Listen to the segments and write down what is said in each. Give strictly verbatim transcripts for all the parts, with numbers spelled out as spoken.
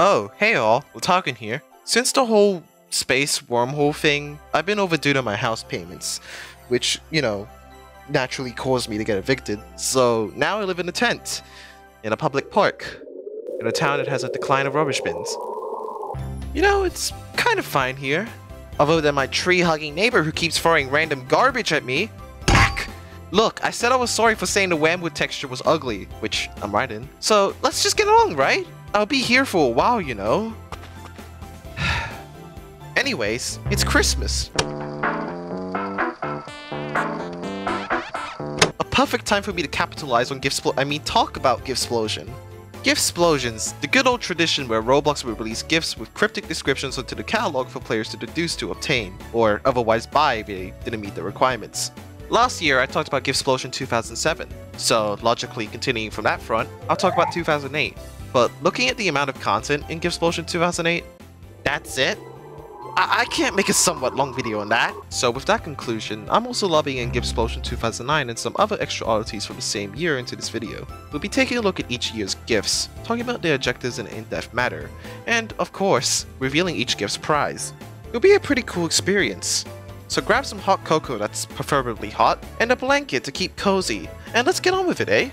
Oh, hey all, Lotakune here. Since the whole space wormhole thing, I've been overdue to my house payments, which, you know, naturally caused me to get evicted. So now I live in a tent, in a public park, in a town that has a decline of rubbish bins. You know, it's kind of fine here. Other than my tree-hugging neighbor who keeps throwing random garbage at me. Back! Look, I said I was sorry for saying the Wanwood texture was ugly, which I'm right in. So let's just get along, right? I'll be here for a while, you know. Anyways, it's Christmas. A perfect time for me to capitalize on Giftsplo- I mean, talk about Giftsplosion. Giftsplosion's the good old tradition where Roblox would release gifts with cryptic descriptions onto the catalog for players to deduce to obtain, or otherwise buy if they didn't meet the requirements. Last year I talked about Giftsplosion two thousand seven, so logically continuing from that front, I'll talk about two thousand eight. But looking at the amount of content in Giftsplosion two thousand eight, that's it? I, I can't make a somewhat long video on that. So with that conclusion, I'm also lobbying in Giftsplosion two thousand nine and some other extra oddities from the same year into this video. We'll be taking a look at each year's gifts, talking about their objectives in in-depth matter, and of course, revealing each gift's prize. It'll be a pretty cool experience. So grab some hot cocoa that's preferably hot, and a blanket to keep cozy, and let's get on with it, eh?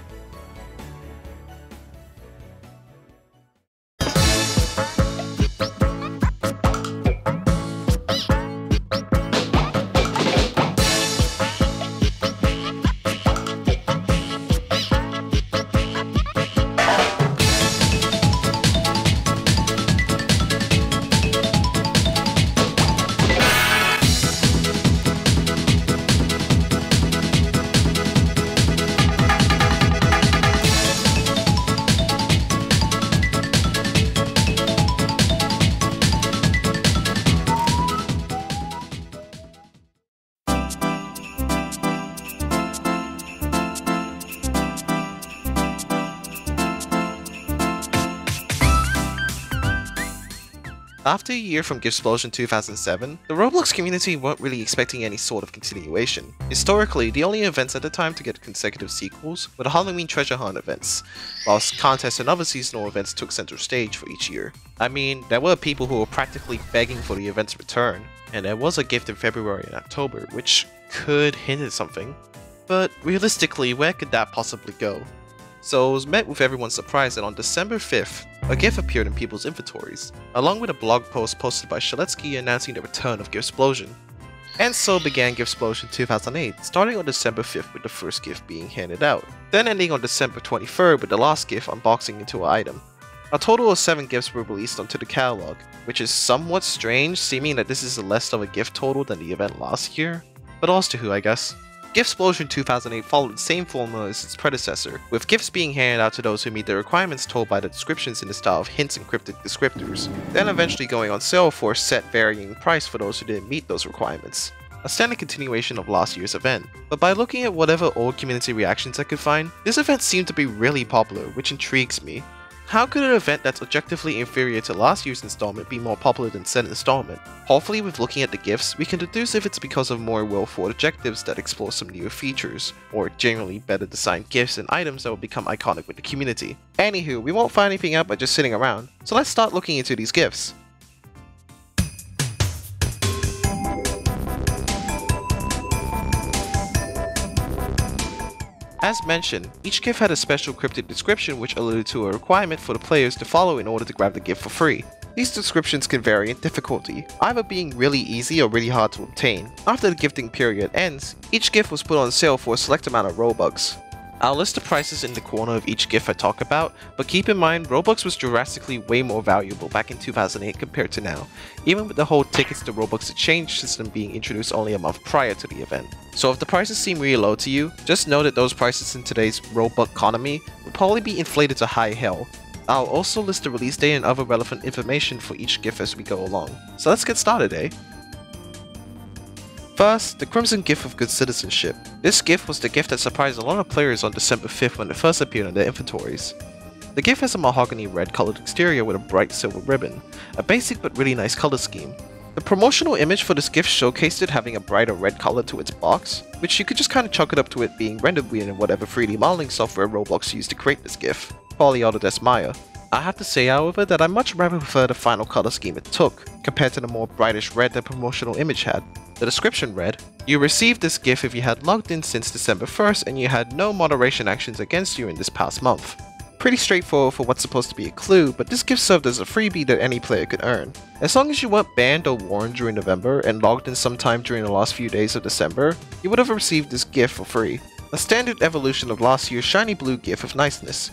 After a year from Giftsplosion two thousand seven, the Roblox community weren't really expecting any sort of continuation. Historically, the only events at the time to get consecutive sequels were the Halloween treasure hunt events, whilst contests and other seasonal events took center stage for each year. I mean, there were people who were practically begging for the event's return, and there was a gift in February and October, which could hint at something. But realistically, where could that possibly go? So it was met with everyone's surprise that on December fifth, a GIF appeared in people's inventories, along with a blog post posted by Shaletsky announcing the return of Giftsplosion. And so began Giftsplosion two thousand eight, starting on December fifth with the first GIF being handed out, then ending on December twenty-third with the last GIF unboxing into an item. A total of seven GIFs were released onto the catalog, which is somewhat strange, seeming that this is less of a GIF total than the event last year, but all's to who, I guess. Giftsplosion two thousand eight followed the same formula as its predecessor, with gifts being handed out to those who meet the requirements told by the descriptions in the style of hints and cryptic descriptors, then eventually going on sale for a set varying price for those who didn't meet those requirements. A standard continuation of last year's event, but by looking at whatever old community reactions I could find, this event seemed to be really popular, which intrigues me. How could an event that's objectively inferior to last year's installment be more popular than said installment? Hopefully with looking at the gifts, we can deduce if it's because of more well-thought objectives that explore some newer features, or generally better designed gifts and items that will become iconic with the community. Anywho, we won't find anything out by just sitting around, so let's start looking into these gifts. As mentioned, each GIF had a special cryptic description which alluded to a requirement for the players to follow in order to grab the GIF for free. These descriptions can vary in difficulty, either being really easy or really hard to obtain. After the gifting period ends, each GIF was put on sale for a select amount of Robux. I'll list the prices in the corner of each GIF I talk about, but keep in mind Robux was drastically way more valuable back in two thousand eight compared to now, even with the whole tickets to Robux exchange system being introduced only a month prior to the event. So if the prices seem really low to you, just know that those prices in today's Robux economy would probably be inflated to high hell. I'll also list the release date and other relevant information for each GIF as we go along. So let's get started, eh? First, the Crimson Gift of Good Citizenship. This gift was the gift that surprised a lot of players on December fifth when it first appeared in their inventories. The gift has a mahogany red colored exterior with a bright silver ribbon, a basic but really nice color scheme. The promotional image for this gift showcased it having a brighter red color to its box, which you could just kinda chalk it up to it being rendered weird in whatever three D modeling software Roblox used to create this gift, probably Autodesk Maya. I have to say, however, that I much rather prefer the final color scheme it took, compared to the more brightish red the promotional image had. The description read, "You received this gift if you had logged in since December first and you had no moderation actions against you in this past month." Pretty straightforward for what's supposed to be a clue, but this gift served as a freebie that any player could earn. As long as you weren't banned or warned during November and logged in sometime during the last few days of December, you would have received this gift for free. A standard evolution of last year's shiny blue gift of niceness.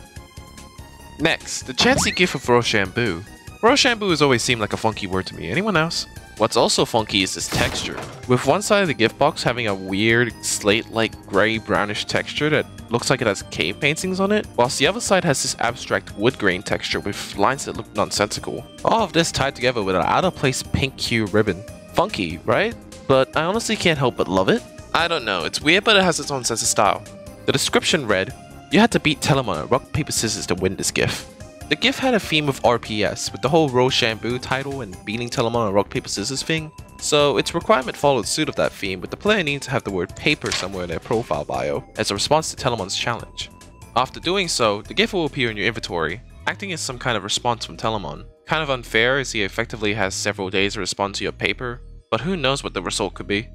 Next, the chancy gift of Rochambeau. Rochambeau has always seemed like a funky word to me. Anyone else? What's also funky is this texture, with one side of the gift box having a weird slate-like grey brownish texture that looks like it has cave paintings on it, whilst the other side has this abstract wood grain texture with lines that look nonsensical. All of this tied together with an out-of-place pink hue ribbon. Funky, right? But I honestly can't help but love it. I don't know, it's weird but it has its own sense of style. The description read, "You had to beat Telamon at Rock, Paper, Scissors to win this gift." The gift had a theme of R P S, with the whole Rochambeau title and beating Telamon on Rock, Paper, Scissors thing, so its requirement followed suit of that theme, with the player needing to have the word paper somewhere in their profile bio as a response to Telamon's challenge. After doing so, the gift will appear in your inventory, acting as some kind of response from Telamon. Kind of unfair as he effectively has several days to respond to your paper, but who knows what the result could be.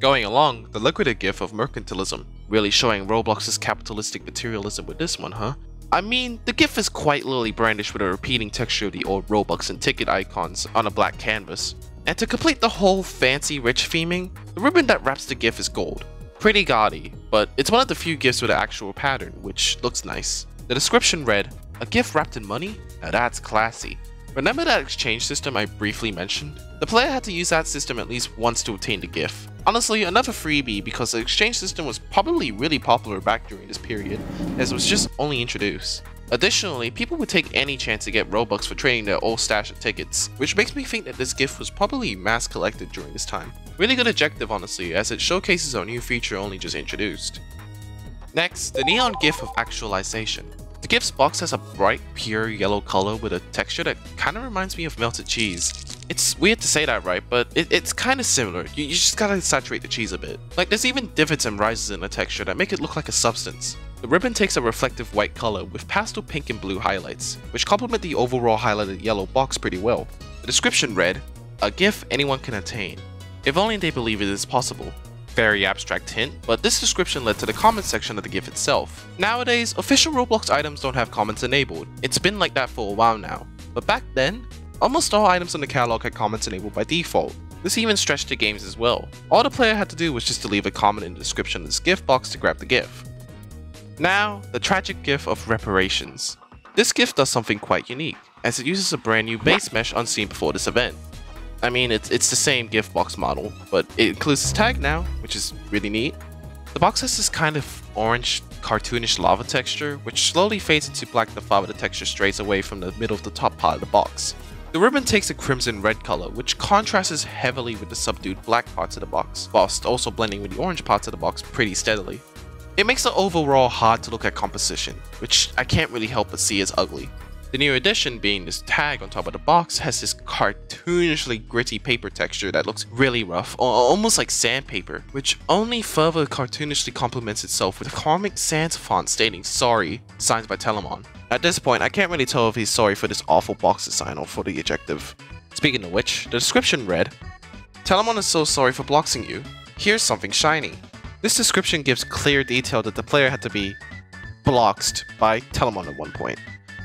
Going along, the liquidated gift of mercantilism, really showing Roblox's capitalistic materialism with this one, huh? I mean, the GIF is quite literally brandish with a repeating texture of the old Robux and ticket icons on a black canvas. And to complete the whole fancy rich theming, the ribbon that wraps the GIF is gold. Pretty gaudy, but it's one of the few GIFs with an actual pattern, which looks nice. The description read, "A GIF wrapped in money? Now that's classy." Remember that exchange system I briefly mentioned? The player had to use that system at least once to obtain the GIF. Honestly, another freebie because the exchange system was probably really popular back during this period, as it was just only introduced. Additionally, people would take any chance to get Robux for trading their old stash of tickets, which makes me think that this gift was probably mass collected during this time. Really good objective honestly, as it showcases a new feature only just introduced. Next, the neon gift of actualization. The gift's box has a bright, pure yellow color with a texture that kinda reminds me of melted cheese. It's weird to say that, right, but it, it's kind of similar. You, you just gotta saturate the cheese a bit. Like, there's even divots and rises in the texture that make it look like a substance. The ribbon takes a reflective white color with pastel pink and blue highlights, which complement the overall highlighted yellow box pretty well. The description read, "A gift anyone can attain. If only they believe it is possible." Very abstract hint, but this description led to the comment section of the GIF itself. Nowadays, official Roblox items don't have comments enabled. It's been like that for a while now, but back then, almost all items in the catalog had comments enabled by default. This even stretched to games as well. All the player had to do was just to leave a comment in the description of this gift box to grab the gift. Now, the tragic gift of reparations. This gift does something quite unique, as it uses a brand new base mesh unseen before this event. I mean, it's, it's the same gift box model, but it includes this tag now, which is really neat. The box has this kind of orange, cartoonish lava texture, which slowly fades into black the farther the texture strays away from the middle of the top part of the box. The ribbon takes a crimson red color, which contrasts heavily with the subdued black parts of the box, whilst also blending with the orange parts of the box pretty steadily. It makes the overall hard to look at composition, which I can't really help but see as ugly. The new addition, being this tag on top of the box, has this cartoonishly gritty paper texture that looks really rough, almost like sandpaper, which only further cartoonishly complements itself with a Comic Sans font stating "Sorry," signed by Telamon. At this point, I can't really tell if he's sorry for this awful box design or for the objective. Speaking of which, the description read, "Telamon is so sorry for boxing you. Here's something shiny." This description gives clear detail that the player had to be boxed by Telamon at one point,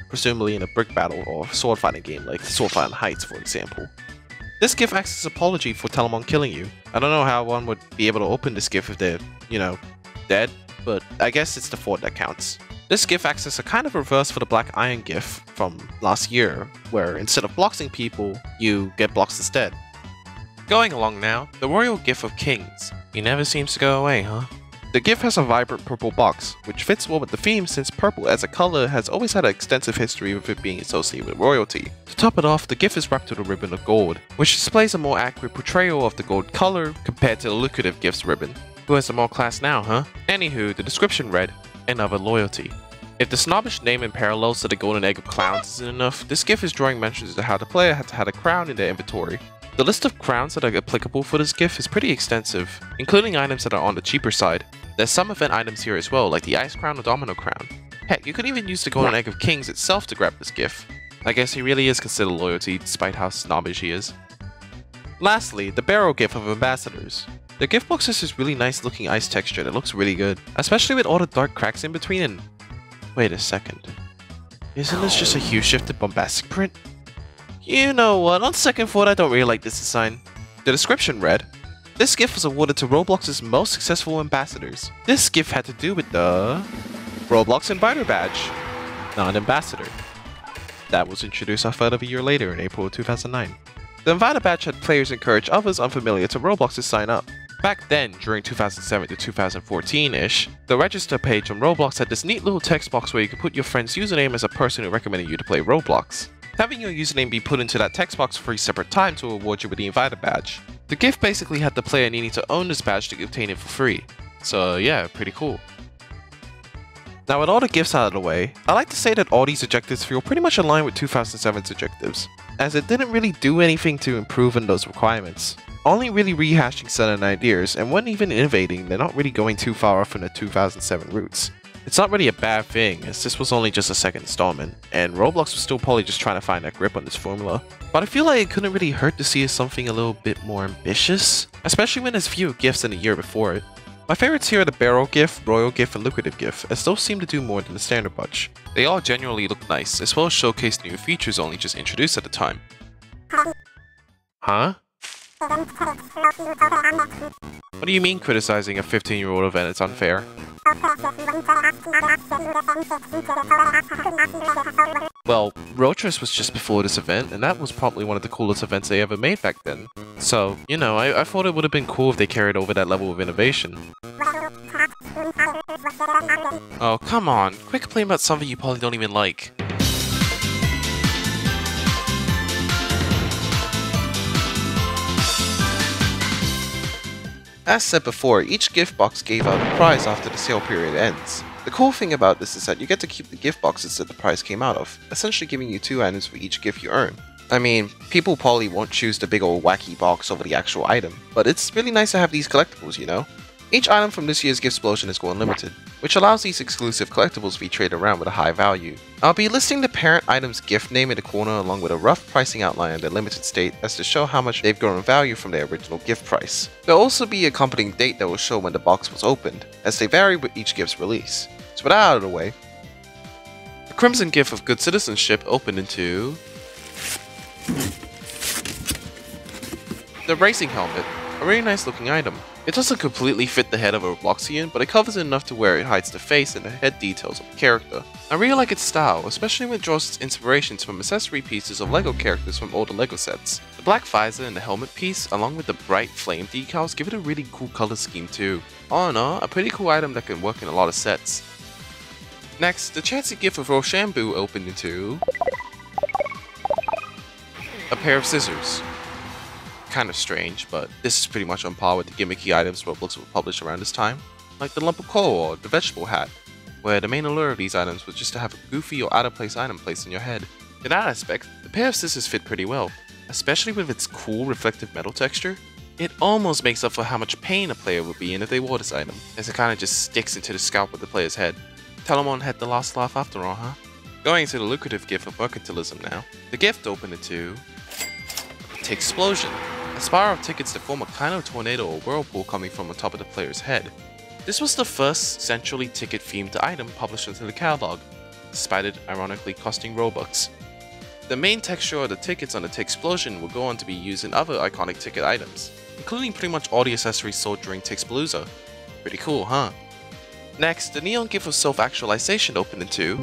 presumably in a brick battle or sword fighting game like Swordfighting Heights, for example. This gift acts as an apology for Telamon killing you. I don't know how one would be able to open this gift if they're, you know, dead, but I guess it's the fort that counts. This gift acts as a kind of reverse for the Black Iron gift from last year, where instead of boxing people, you get blocks instead. Going along now, the royal gift of kings. He never seems to go away, huh? The gift has a vibrant purple box, which fits well with the theme since purple as a color has always had an extensive history with it being associated with royalty. To top it off, the gift is wrapped with a ribbon of gold, which displays a more accurate portrayal of the gold color compared to the lucrative gift's ribbon. Who has some more class now, huh? Anywho, the description read, "Another loyalty." If the snobbish name and parallels to the golden egg of clowns isn't enough, this gift is drawing mentions to how the player had to have a crown in their inventory. The list of crowns that are applicable for this gift is pretty extensive, including items that are on the cheaper side. There's some event items here as well, like the Ice Crown or Domino Crown. Heck, you could even use the golden egg of kings itself to grab this gift. I guess he really is considered loyalty, despite how snobbish he is. Lastly, the barrel gift of ambassadors. The gift box is this really nice looking ice texture that looks really good, especially with all the dark cracks in between and... Wait a second. Isn't this just a hue shifted bombastic print? You know what, on second thought I don't really like this design. The description read, this gift was awarded to Roblox's most successful ambassadors. This gift had to do with the... Roblox Inviter Badge, not an ambassador. That was introduced off of a year later in April two thousand nine. The Inviter Badge had players encourage others unfamiliar to Roblox to sign up. Back then, during two thousand seven to two thousand fourteen-ish, the register page on Roblox had this neat little text box where you could put your friend's username as a person who recommended you to play Roblox. Having your username be put into that text box three separate times to award you with the Inviter Badge. The gift basically had the player needing to own this badge to obtain it for free. So yeah, pretty cool. Now with all the gifts out of the way, I like to say that all these objectives feel pretty much aligned with two thousand seven's objectives, as it didn't really do anything to improve on those requirements. Only really rehashing certain ideas, and when even innovating, they're not really going too far off from the two thousand seven roots. It's not really a bad thing, as this was only just a second installment, and Roblox was still probably just trying to find that grip on this formula. But I feel like it couldn't really hurt to see something a little bit more ambitious, especially when there's fewer gifts than the year before it. My favorites here are the barrel gift, royal gift, and lucrative gift, as those seem to do more than the standard bunch. They all generally look nice, as well as showcase new features only just introduced at the time. Huh? What do you mean criticizing a fifteen year old event is unfair? Well, Roadtress was just before this event, and that was probably one of the coolest events they ever made back then. So, you know, I, I thought it would have been cool if they carried over that level of innovation. Oh, come on, quit complaining about something you probably don't even like. As said before, each gift box gave out a prize after the sale period ends. The cool thing about this is that you get to keep the gift boxes that the prize came out of, essentially giving you two items for each gift you earn. I mean, people probably won't choose the big old wacky box over the actual item, but it's really nice to have these collectibles, you know? Each item from this year's Giftsplosion is Gold Unlimited, which allows these exclusive collectibles to be traded around with a high value. I'll be listing the parent item's gift name in the corner along with a rough pricing outline of their limited state as to show how much they've grown in value from their original gift price. There'll also be an accompanying date that will show when the box was opened, as they vary with each gift's release. So with that out of the way, the Crimson Gift of Good Citizenship opened into... the Racing Helmet, a really nice looking item. It doesn't completely fit the head of a Robloxian, but it covers it enough to where it hides the face and the head details of the character. I really like its style, especially when it draws its inspirations from accessory pieces of LEGO characters from older LEGO sets. The black visor and the helmet piece, along with the bright flame decals, give it a really cool color scheme too. All in all, a pretty cool item that can work in a lot of sets. Next, the Chancy gift of Rochambeau opened into... a pair of scissors. Kind of strange, but this is pretty much on par with the gimmicky items Roblox will publish around this time, like the lump of coal or the vegetable hat, where the main allure of these items was just to have a goofy or out-of-place item placed on your head. In that aspect, the pair of scissors fit pretty well, especially with its cool reflective metal texture. It almost makes up for how much pain a player would be in if they wore this item, as it kind of just sticks into the scalp of the player's head. Telamon had the last laugh after all, huh? Going to the lucrative gift of mercantilism now. The gift opened into... Tixplosion. A spiral of tickets that form a kind of tornado or whirlpool coming from on top of the player's head. This was the first centrally ticket-themed item published into the catalog, despite it ironically costing Robux. The main texture of the tickets on the Tixplosion will go on to be used in other iconic ticket items, including pretty much all the accessories sold during Tixpalooza. Pretty cool, huh? Next, the neon gift of self-actualization opened into...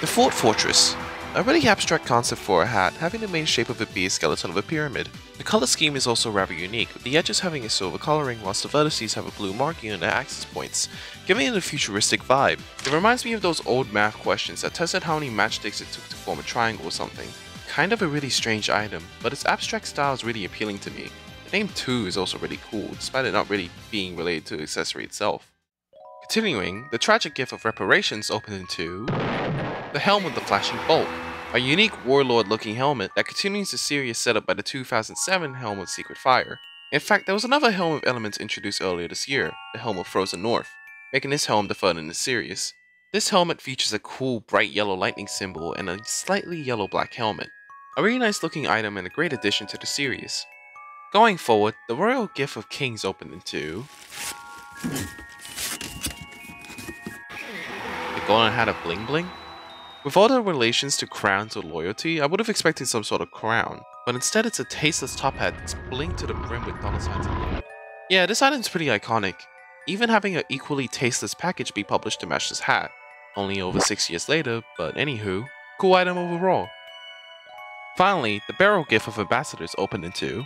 the Fort Fortress. A really abstract concept for a hat, having the main shape of it be a skeleton of a pyramid. The color scheme is also rather unique, with the edges having a silver coloring whilst the vertices have a blue marking on their axis points, giving it a futuristic vibe. It reminds me of those old math questions that tested how many matchsticks it took to form a triangle or something. Kind of a really strange item, but its abstract style is really appealing to me. The name too is also really cool, despite it not really being related to the accessory itself. Continuing, the tragic gift of reparations opened into... the Helm of the Flashing Bolt, a unique warlord-looking helmet that continues the series set up by the two thousand seven Helm of Secret Fire. In fact, there was another Helm of Elements introduced earlier this year, the Helm of Frozen North, making this helm the third in the series. This helmet features a cool bright yellow lightning symbol and a slightly yellow black helmet. A really nice looking item and a great addition to the series. Going forward, the Royal Gift of Kings opened into the golden hat of Bling Bling. With all the relations to crowns or loyalty, I would have expected some sort of crown, but instead it's a tasteless top hat that's blinked to the brim with dollar signs on it. Yeah, this item's pretty iconic, even having an equally tasteless package be published to match this hat. Only over six years later, but anywho, cool item overall. Finally, the barrel gift of ambassadors opened into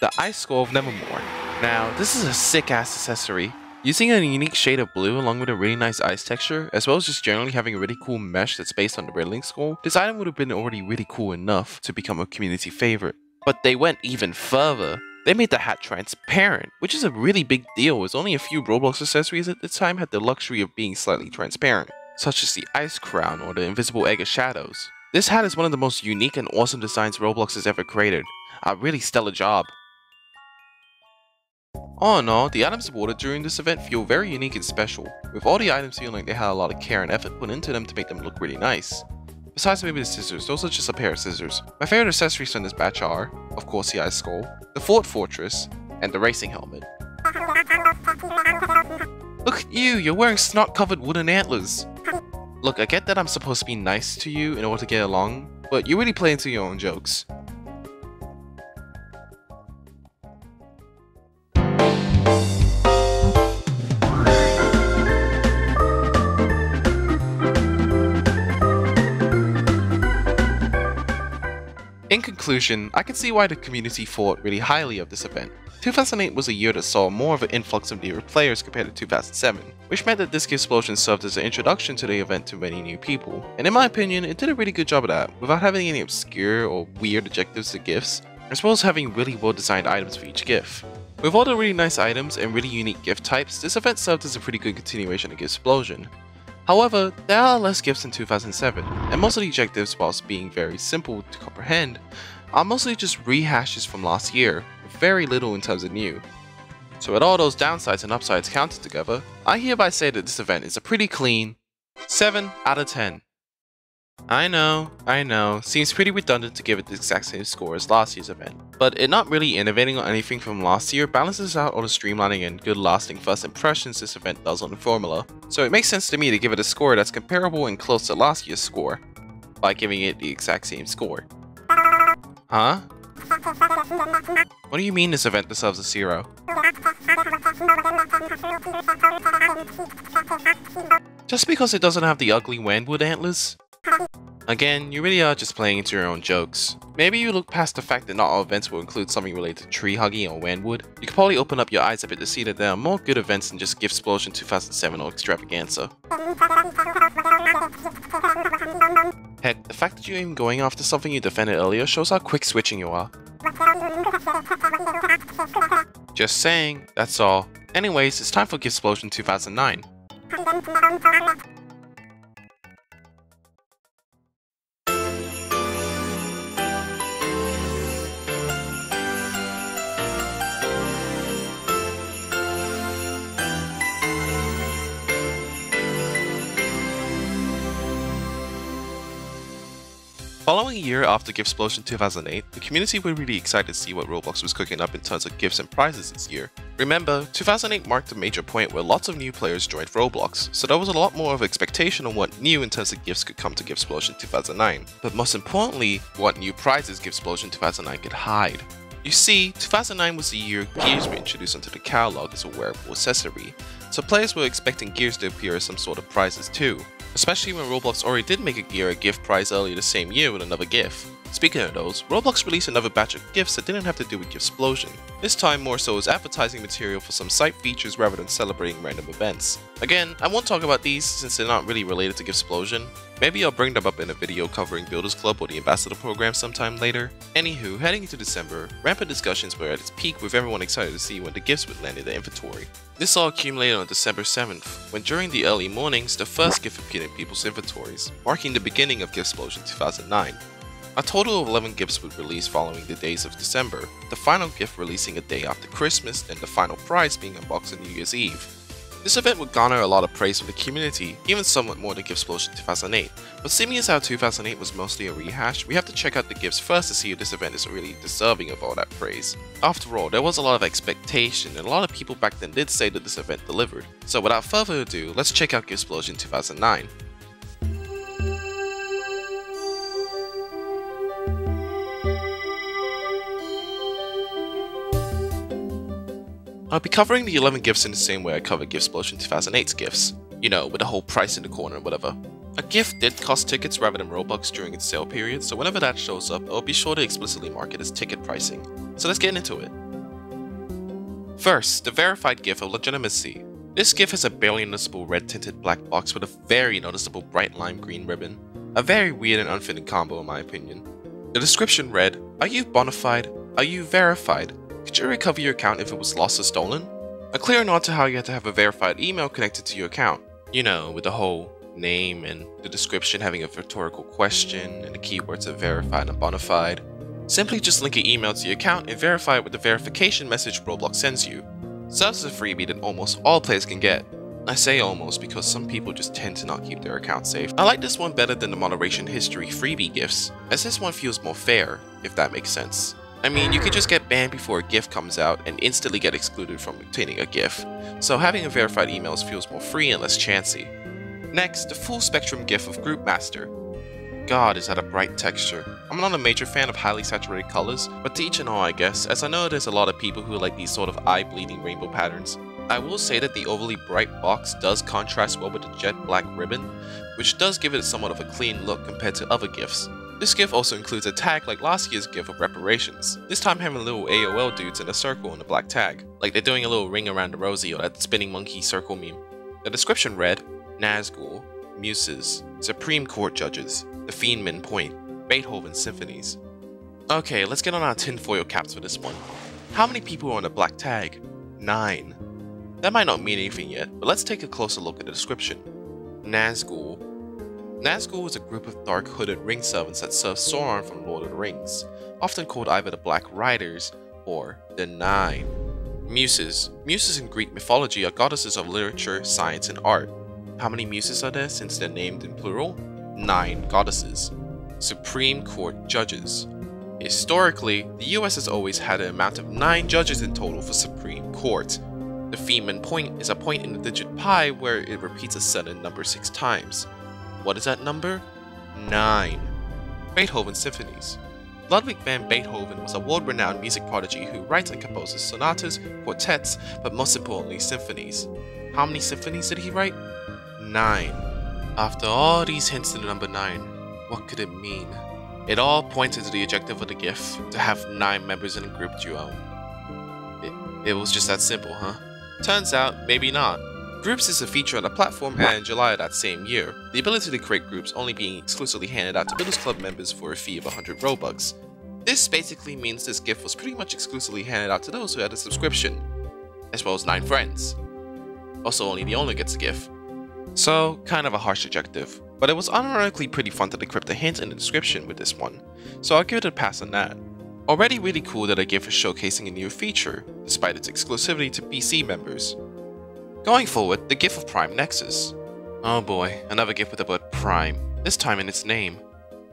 the ice skull of Nevermore. Now, this is a sick ass accessory. Using a unique shade of blue along with a really nice ice texture, as well as just generally having a really cool mesh that's based on the Riddling Skull, this item would have been already really cool enough to become a community favorite. But they went even further. They made the hat transparent, which is a really big deal as only a few Roblox accessories at the time had the luxury of being slightly transparent, such as the Ice Crown or the Invisible Egg of Shadows. This hat is one of the most unique and awesome designs Roblox has ever created. A really stellar job. All in all, the items awarded during this event feel very unique and special, with all the items feeling like they had a lot of care and effort put into them to make them look really nice. Besides maybe the scissors, those are just a pair of scissors. My favorite accessories from this batch are, of course, the Ice Skull, the Fort Fortress, and the Racing Helmet. Look at you, you're wearing snot-covered wooden antlers! Look, I get that I'm supposed to be nice to you in order to get along, but you really play into your own jokes. In conclusion, I can see why the community thought really highly of this event. two thousand eight was a year that saw more of an influx of newer players compared to two thousand seven, which meant that this Giftsplosion served as an introduction to the event to many new people, and in my opinion, it did a really good job of that, without having any obscure or weird objectives to gifts, as well as having really well designed items for each gift. With all the really nice items and really unique gift types, this event served as a pretty good continuation of Giftsplosion. However, there are less gifts in two thousand seven, and most of the objectives, whilst being very simple to comprehend, are mostly just rehashes from last year, with very little in terms of new. So with all those downsides and upsides counted together, I hereby say that this event is a pretty clean seven out of ten. I know, I know, seems pretty redundant to give it the exact same score as last year's event, but it not really innovating on anything from last year balances out all the streamlining and good lasting first impressions this event does on the formula, so it makes sense to me to give it a score that's comparable and close to last year's score, by giving it the exact same score. Huh? What do you mean this event deserves a zero? Just because it doesn't have the ugly Wanwood antlers? Again, you really are just playing into your own jokes. Maybe you look past the fact that not all events will include something related to tree hugging or Wanwood. You could probably open up your eyes a bit to see that there are more good events than just Giftsplosion two thousand seven or Extravaganza. Heck, the fact that you're even going after something you defended earlier shows how quick switching you are. Just saying, that's all. Anyways, it's time for Giftsplosion two thousand nine. Following a year after Giftsplosion two thousand eight, the community were really excited to see what Roblox was cooking up in terms of gifts and prizes this year. Remember, two thousand eight marked a major point where lots of new players joined Roblox, so there was a lot more of expectation on what new in terms of gifts could come to Giftsplosion two thousand nine, but most importantly, what new prizes Giftsplosion two thousand nine could hide. You see, two thousand nine was the year gears were introduced onto the catalog as a wearable accessory, so players were expecting gears to appear as some sort of prizes too. Especially when Roblox already did make a gear a gift prize earlier the same year with another gift. Speaking of those, Roblox released another batch of gifts that didn't have to do with Giftsplosion, this time more so as advertising material for some site features rather than celebrating random events. Again, I won't talk about these since they're not really related to Giftsplosion. Maybe I'll bring them up in a video covering Builders Club or the Ambassador program sometime later. Anywho, heading into December, rampant discussions were at its peak with everyone excited to see when the gifts would land in their inventory. This all accumulated on December seventh, when during the early mornings, the first gift appeared in people's inventories, marking the beginning of Giftsplosion two thousand nine. A total of eleven gifts would release following the days of December, the final gift releasing a day after Christmas and the final prize being unboxed on New Year's Eve. This event would garner a lot of praise from the community, even somewhat more than Giftsplosion two thousand eight. But seeing as how two thousand eight was mostly a rehash, we have to check out the gifts first to see if this event is really deserving of all that praise. After all, there was a lot of expectation, and a lot of people back then did say that this event delivered. So without further ado, let's check out Giftsplosion two thousand nine. I'll be covering the eleven gifts in the same way I covered Giftsplosion two thousand eight's gifts, you know, with the whole price in the corner and whatever. A gift did cost tickets rather than Robux during its sale period, so whenever that shows up, I'll be sure to explicitly mark it as ticket pricing. So let's get into it. First, the verified gift of legitimacy. This gift has a barely noticeable red tinted black box with a very noticeable bright lime green ribbon. A very weird and unfitting combo in my opinion. The description read, "Are you bona fide? Are you verified? Could you recover your account if it was lost or stolen?" A clear nod to how you had to have a verified email connected to your account. You know, with the whole name and the description having a rhetorical question and the keywords of verified and bona fide. Simply just link your email to your account and verify it with the verification message Roblox sends you. Serves as a freebie that almost all players can get. I say almost because some people just tend to not keep their account safe. I like this one better than the moderation history freebie gifts, as this one feels more fair, if that makes sense. I mean, you could just get banned before a gift comes out and instantly get excluded from obtaining a gift, so having a verified email feels more free and less chancy. Next, the full spectrum gift of Group Master. God, is that a bright texture. I'm not a major fan of highly saturated colors, but to each and all I guess, as I know there's a lot of people who like these sort of eye-bleeding rainbow patterns. I will say that the overly bright box does contrast well with the jet black ribbon, which does give it somewhat of a clean look compared to other gifts. This gift also includes a tag like last year's gift of reparations, this time having little A O L dudes in a circle and a black tag, like they're doing a little ring around the rosy or that spinning monkey circle meme. The description read, Nazgul, Muses, Supreme Court Judges, the Fiendman Point, Beethoven Symphonies. Okay, let's get on our tinfoil caps for this one. How many people are on the black tag? Nine. That might not mean anything yet, but let's take a closer look at the description. Nazgul. Nazgul is a group of dark hooded ring servants that serve Sauron from Lord of the Rings, often called either the Black Riders or the Nine. Muses. Muses in Greek mythology are goddesses of literature, science, and art. How many muses are there since they're named in plural? Nine goddesses. Supreme Court Judges. Historically, the U S has always had an amount of nine judges in total for Supreme Court. The Fiendman Point is a point in the digit pi where it repeats a certain number six times. What is that number? Nine. Beethoven Symphonies. Ludwig van Beethoven was a world-renowned music prodigy who writes and composes sonatas, quartets, but most importantly symphonies. How many symphonies did he write? Nine. After all these hints to the number nine, what could it mean? It all pointed to the objective of the gift, to have nine members in a group you own. It, it was just that simple, huh? Turns out, maybe not. Groups is a feature on the platform, and in July of that same year, the ability to create groups only being exclusively handed out to Builders Club members for a fee of one hundred Robux. This basically means this gift was pretty much exclusively handed out to those who had a subscription, as well as nine friends. Also, only the owner gets a gift. So, kind of a harsh objective, but it was unironically pretty fun to decrypt the hint in the description with this one, so I'll give it a pass on that. Already really cool that a gift is showcasing a new feature, despite its exclusivity to P C members. Going forward, the gift of Prime Nexus. Oh boy, another gift with the word Prime, this time in its name.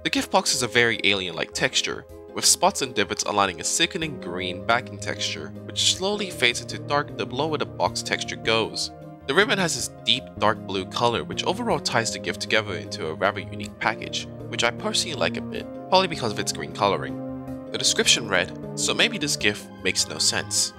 The gift box is a very alien-like texture, with spots and divots aligning a sickening green backing texture, which slowly fades into dark the lower the box texture goes. The ribbon has this deep dark blue color which overall ties the gift together into a rather unique package, which I personally like a bit, probably because of its green coloring. The description read, "So maybe this gift makes no sense."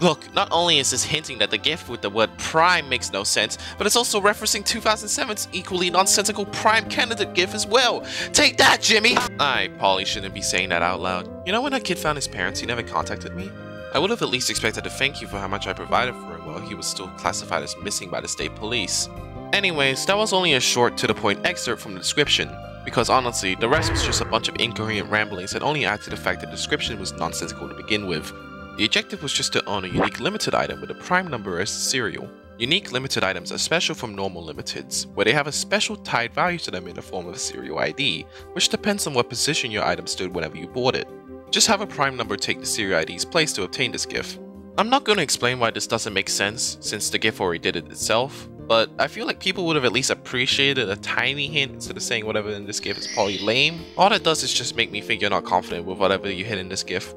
Look, not only is this hinting that the gift with the word Prime makes no sense, but it's also referencing two thousand seven's equally nonsensical Prime Candidate gift as well. Take that, Jimmy! I probably shouldn't be saying that out loud. You know, when that kid found his parents, he never contacted me? I would have at least expected to thank you for how much I provided for him while he was still classified as missing by the state police. Anyways, that was only a short, to-the-point excerpt from the description, because honestly, the rest was just a bunch of incoherent ramblings that only add to the fact that the description was nonsensical to begin with. The objective was just to own a unique limited item with a prime number as the serial. Unique limited items are special from normal limiteds, where they have a special tied value to them in the form of a serial I D, which depends on what position your item stood whenever you bought it. Just have a prime number take the serial I D's place to obtain this gift. I'm not gonna explain why this doesn't make sense since the GIF already did it itself, but I feel like people would have at least appreciated a tiny hint instead of saying whatever in this GIF is probably lame. All that does is just make me think you're not confident with whatever you hit in this GIF.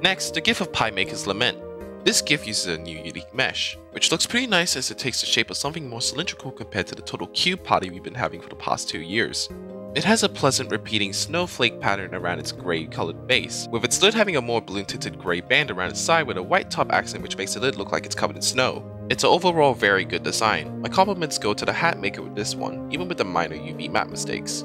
Next, the GIF of Pie Maker's Lament. This GIF uses a new unique mesh, which looks pretty nice as it takes the shape of something more cylindrical compared to the total cube party we've been having for the past two years. It has a pleasant repeating snowflake pattern around its grey coloured base, with its lid having a more balloon tinted grey band around its side with a white top accent which makes the lid look like it's covered in snow. It's an overall very good design. My compliments go to the hat maker with this one, even with the minor U V map mistakes.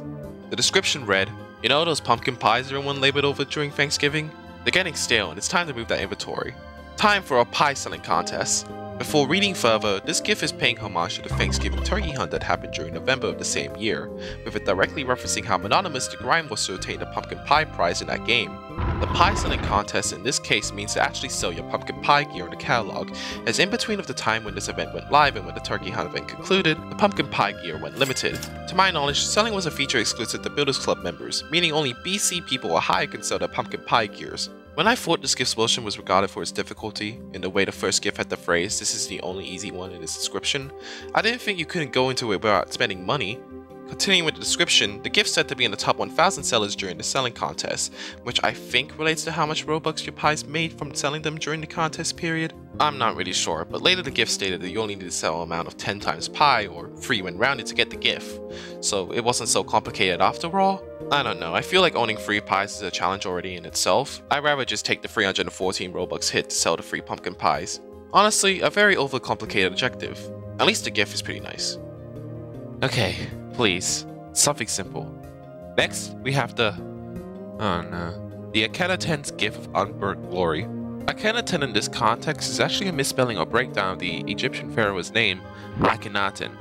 The description read, "You know those pumpkin pies everyone labored over during Thanksgiving? They're getting stale and it's time to move that inventory. Time for our pie selling contest." Before reading further, this GIF is paying homage to the Thanksgiving turkey hunt that happened during November of the same year, with it directly referencing how mononymous the grind was to obtain the pumpkin pie prize in that game. The pie selling contest in this case means to actually sell your pumpkin pie gear in the catalog, as in between of the time when this event went live and when the turkey hunt event concluded, the pumpkin pie gear went limited. To my knowledge, selling was a feature exclusive to Builders Club members, meaning only B C people or higher can sell their pumpkin pie gears. When I thought this Giftsplosion was regarded for its difficulty, in the way the first GIF had the phrase, "This is the only easy one" in its description, I didn't think you couldn't go into it without spending money. Continuing with the description, the GIF said to be in the top one thousand sellers during the selling contest, which I think relates to how much Robux your pies made from selling them during the contest period. I'm not really sure, but later the GIF stated that you only need to sell an amount of ten times pie or three when rounded to get the GIF, so it wasn't so complicated after all. I don't know, I feel like owning free pies is a challenge already in itself. I'd rather just take the three hundred fourteen Robux hit to sell the free pumpkin pies. Honestly, a very overcomplicated objective. At least the GIF is pretty nice. Okay, please, something simple. Next, we have the... oh no. The Akhenaten's GIF of Unburnt Glory. Akhenaten in this context is actually a misspelling or breakdown of the Egyptian pharaoh's name, Akhenaten.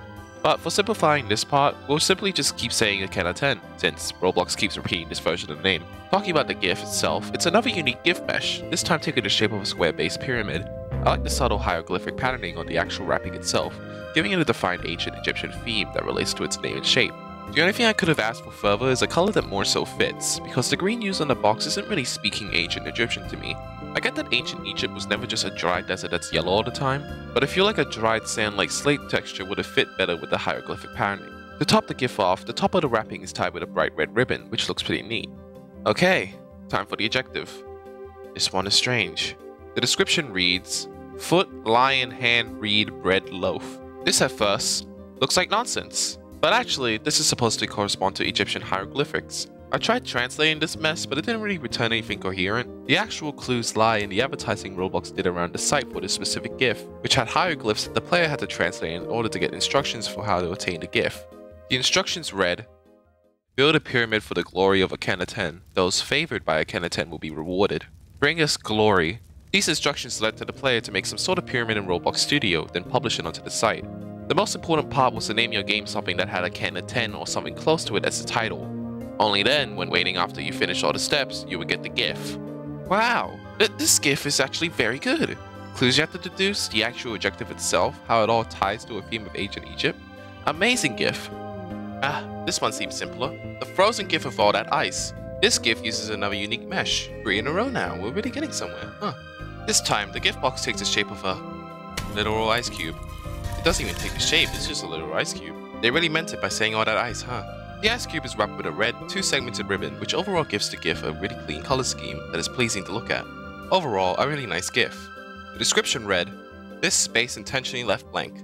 But for simplifying this part, we'll simply just keep saying Akhenaten, since Roblox keeps repeating this version of the name. Talking about the GIF itself, it's another unique GIF mesh, this time taking the shape of a square-based pyramid. I like the subtle hieroglyphic patterning on the actual wrapping itself, giving it a defined ancient Egyptian theme that relates to its name and shape. The only thing I could have asked for further is a color that more so fits, because the green used on the box isn't really speaking ancient Egyptian to me. I get that ancient Egypt was never just a dry desert that's yellow all the time, but I feel like a dried sand-like slate texture would have fit better with the hieroglyphic patterning. To top the GIF off, the top of the wrapping is tied with a bright red ribbon, which looks pretty neat. Okay, time for the adjective. This one is strange. The description reads, "Foot, lion, hand, reed, bread, loaf." This at first looks like nonsense. But actually, this is supposed to correspond to Egyptian hieroglyphics. I tried translating this mess, but it didn't really return anything coherent. The actual clues lie in the advertising Roblox did around the site for this specific GIF, which had hieroglyphs that the player had to translate in order to get instructions for how to obtain the GIF. The instructions read, "Build a pyramid for the glory of Akhenaten. Those favored by Akhenaten will be rewarded. Bring us glory." These instructions led to the player to make some sort of pyramid in Roblox Studio, then publish it onto the site. The most important part was to name your game something that had Akhenaten or something close to it as the title. Only then, when waiting after you finish all the steps, you would get the GIF. Wow, this GIF is actually very good. Clues you have to deduce, the actual objective itself, how it all ties to a theme of ancient Egypt. Amazing GIF. Ah, this one seems simpler. The frozen GIF of all that ice. This GIF uses another unique mesh. Three in a row now, we're really getting somewhere, huh. This time, the GIF box takes the shape of a literal ice cube. It doesn't even take the shape, it's just a little ice cube. They really meant it by saying all that ice, huh? The ice cube is wrapped with a red, two-segmented ribbon, which overall gives the GIF a really clean color scheme that is pleasing to look at. Overall, a really nice GIF. The description read, "This space intentionally left blank."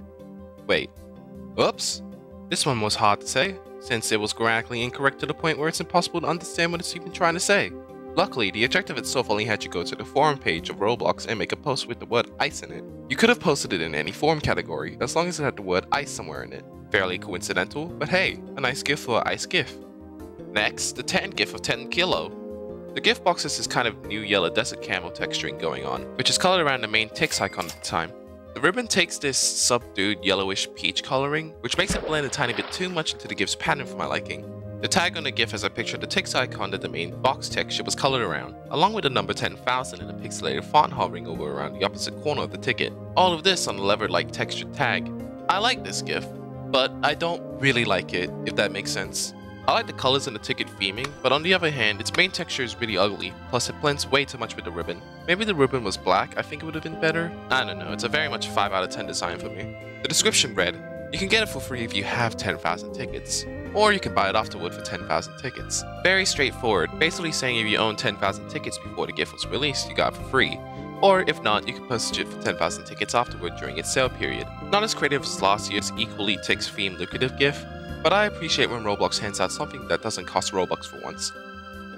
Wait. Oops. This one was hard to say, since it was grammatically incorrect to the point where it's impossible to understand what it's even trying to say. Luckily, the objective itself only had you go to the forum page of Roblox and make a post with the word ice in it. You could have posted it in any forum category, as long as it had the word ice somewhere in it. Fairly coincidental, but hey, a nice GIF for an ice GIF. Next, the tan GIF of ten kilo. The GIF box has this kind of new yellow desert camel texturing going on, which is colored around the main Tix icon at the time. The ribbon takes this subdued yellowish peach coloring, which makes it blend a tiny bit too much into the GIF's pattern for my liking. The tag on the GIF has a picture of the Tix icon that the main box texture was colored around, along with the number ten thousand and a pixelated font hovering over around the opposite corner of the ticket. All of this on a leopard-like textured tag. I like this GIF, but I don't really like it, if that makes sense. I like the colors and the ticket theming, but on the other hand, its main texture is really ugly, plus it blends way too much with the ribbon. Maybe the ribbon was black, I think it would have been better. I don't know, it's a very much five out of ten design for me. The description read, you can get it for free if you have ten thousand tickets, or you can buy it afterward for ten thousand tickets. Very straightforward, basically saying if you own ten thousand tickets before the gift was released, you got it for free. Or if not, you can purchase it for ten thousand tickets afterward during its sale period. Not as creative as last year's equally Tix themed lucrative gift, but I appreciate when Roblox hands out something that doesn't cost Robux for once.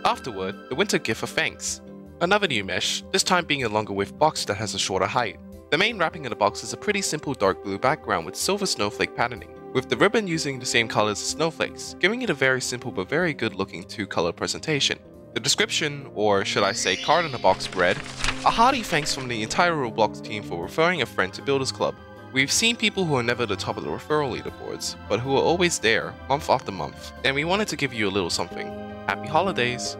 Afterward, the winter gift of thanks. Another new mesh, this time being a longer width box that has a shorter height. The main wrapping of the box is a pretty simple dark blue background with silver snowflake patterning, with the ribbon using the same colors as snowflakes, giving it a very simple but very good looking two color presentation. The description, or should I say card in the box, read, a hearty thanks from the entire Roblox team for referring a friend to Builders Club. We've seen people who are never the top of the referral leaderboards, but who are always there, month after month, and we wanted to give you a little something. Happy holidays!